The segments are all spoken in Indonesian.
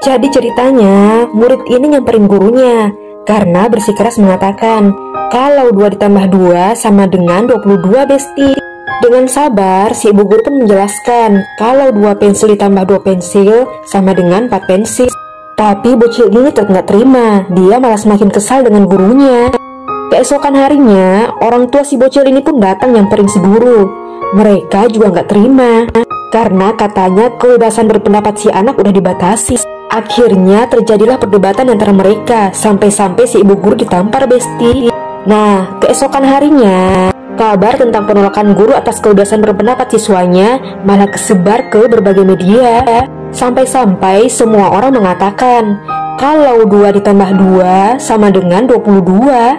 Jadi ceritanya, murid ini nyamperin gurunya karena bersikeras mengatakan kalau 2 ditambah 2 sama dengan 22 besti. Dengan sabar, si ibu guru pun menjelaskan kalau 2 pensil ditambah 2 pensil sama dengan 4 pensil. Tapi bocil ini tetap nggak terima, dia malah semakin kesal dengan gurunya. Keesokan harinya, orang tua si bocil ini pun datang nyamperin si guru. Mereka juga nggak terima, karena katanya kebebasan berpendapat si anak udah dibatasi. Akhirnya terjadilah perdebatan antara mereka, sampai-sampai si ibu guru ditampar besti. Nah, keesokan harinya, kabar tentang penolakan guru atas kebebasan berpendapat siswanya malah kesebar ke berbagai media. Sampai-sampai semua orang mengatakan kalau 2 ditambah 2 sama dengan 22.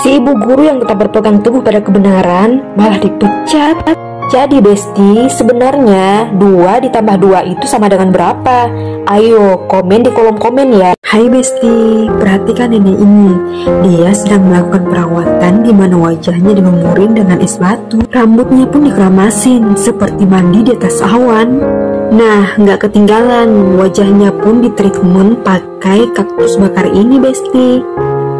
Si ibu guru yang tetap berpegang teguh pada kebenaran malah dipecat. Jadi besti, sebenarnya 2 ditambah 2 itu sama dengan berapa? Ayo komen di kolom komen ya. Hai besti, perhatikan nenek ini. Dia sedang melakukan perawatan di mana wajahnya dimemurin dengan es batu. Rambutnya pun dikeramasin seperti mandi di atas awan. Nah, nggak ketinggalan, wajahnya pun ditreatment pakai kaktus bakar ini besti.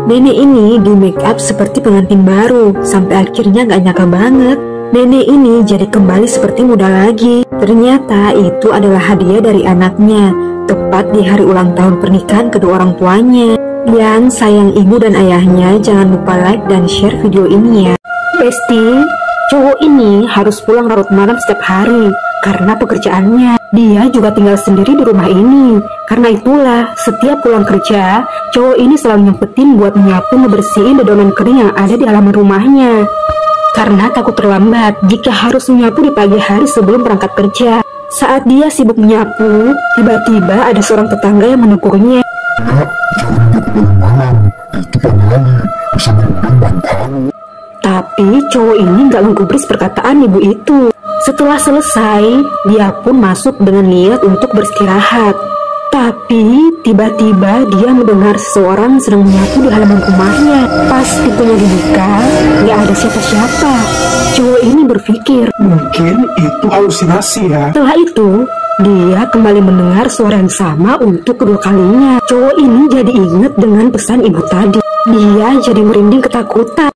Nenek ini di make up seperti pengantin baru, sampai akhirnya nggak nyangka banget nenek ini jadi kembali seperti muda lagi. Ternyata itu adalah hadiah dari anaknya, tepat di hari ulang tahun pernikahan kedua orang tuanya. Yang sayang ibu dan ayahnya, jangan lupa like dan share video ini ya. Besti, cowok ini harus pulang larut malam setiap hari karena pekerjaannya. Dia juga tinggal sendiri di rumah ini. Karena itulah, setiap pulang kerja, cowok ini selalu nyempetin buat nyapu, ngebersihin dedaunan kering yang ada di halaman rumahnya. Karena takut terlambat jika harus menyapu di pagi hari sebelum berangkat kerja. Saat dia sibuk menyapu, tiba-tiba ada seorang tetangga yang menegurnya. Tidak, jangan ikut pulang malam, itu pengali, bisa mengundang mantanmu. Tapi cowok ini nggak menggubris perkataan ibu itu. Setelah selesai, dia pun masuk dengan niat untuk beristirahat. Tapi tiba-tiba dia mendengar seseorang sedang menyapu di halaman rumahnya. Pas pintunya dibuka, nggak ada siapa-siapa. Cowok ini berpikir, mungkin itu halusinasi ya. Setelah itu, dia kembali mendengar suara yang sama untuk kedua kalinya. Cowok ini jadi ingat dengan pesan ibu tadi. Dia jadi merinding ketakutan.